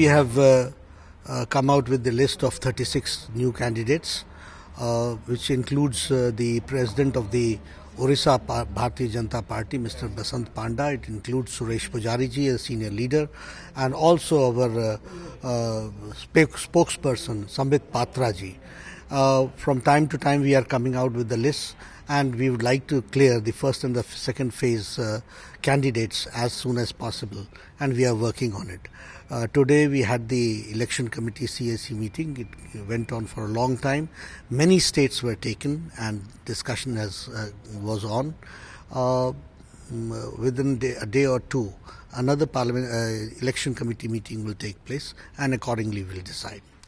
we have come out with the list of 36 new candidates, which includes the president of the Odisha Bharatiya Janata Party, Mr. Basant Panda. It includes Suresh Pujari ji, a senior leader, and also our spokesperson, Sambit Patra ji. From time to time, we are coming out with the list, and we would like to clear the first and the second phase candidates as soon as possible, and we are working on it. Today we had the election committee CAC meeting. It went on for a long time. Many states were taken and discussion was on. Within a day or two, another election committee meeting will take place, and accordingly we will decide.